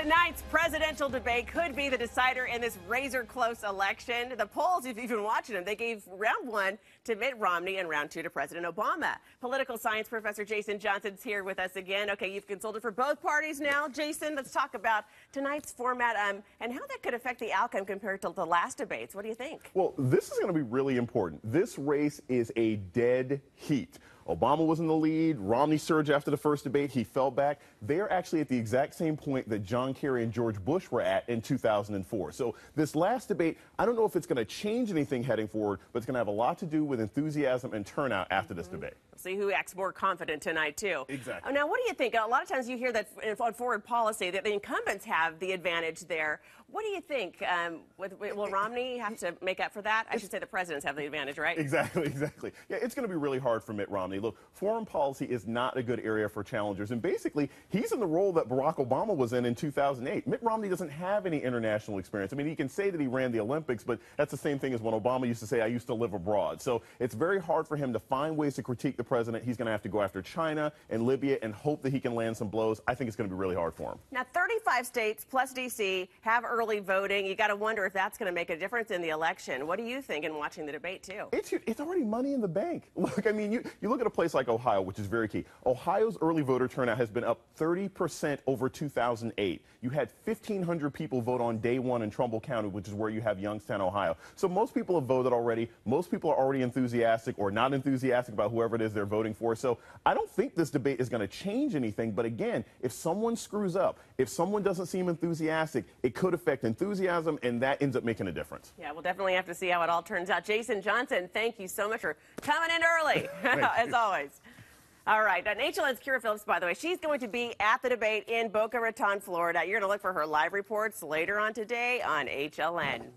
Tonight's presidential debate could be the decider in this razor-close election. The polls, if you've been watching them, they gave round one to Mitt Romney and round two to President Obama. Political science professor Jason Johnson's here with us again. Okay, you've consulted for both parties now. Jason, let's talk about tonight's format and how that could affect the outcome compared to the last debates. What do you think? Well, this is going to be really important. This race is a dead heat. Obama was in the lead. Romney surged after the first debate. He fell back. They're actually at the exact same point that John Kerry and George Bush were at in 2004. So this last debate, I don't know if it's going to change anything heading forward, but it's going to have a lot to do with enthusiasm and turnout after this debate. We'll see who acts more confident tonight, too. Exactly. Now, what do you think? A lot of times you hear that on forward policy that the incumbents have the advantage there. What do you think? Will Romney have to make up for that? I should say the presidents have the advantage, right? Exactly. Yeah, it's going to be really hard for Mitt Romney. Look, foreign policy is not a good area for challengers, and basically he's in the role that Barack Obama was in 2008. Mitt Romney doesn't have any international experience. I mean, he can say that he ran the Olympics, but that's the same thing as when Obama used to say, I used to live abroad. So it's very hard for him to find ways to critique the president. He's going to have to go after China and Libya and hope that he can land some blows. I think it's going to be really hard for him. Now, 35 states plus D.C. have early voting. You got to wonder if that's going to make a difference in the election. What do you think in watching the debate, too? It's already money in the bank. Look, I mean, you look at a place like Ohio, which is very key. Ohio's early voter turnout has been up 30% over 2008. You had 1,500 people vote on day one in Trumbull County, which is where you have Youngstown, Ohio. So most people have voted already. Most people are already enthusiastic or not enthusiastic about whoever it is they're voting for. So I don't think this debate is going to change anything. But again, if someone screws up, if someone doesn't seem enthusiastic, it could affect enthusiasm, and that ends up making a difference. Yeah, we'll definitely have to see how it all turns out. Jason Johnson, thank you so much for coming in early, as always. All right, and HLN's Kira Phillips, by the way, she's going to be at the debate in Boca Raton, Florida. You're going to look for her live reports later on today on HLN.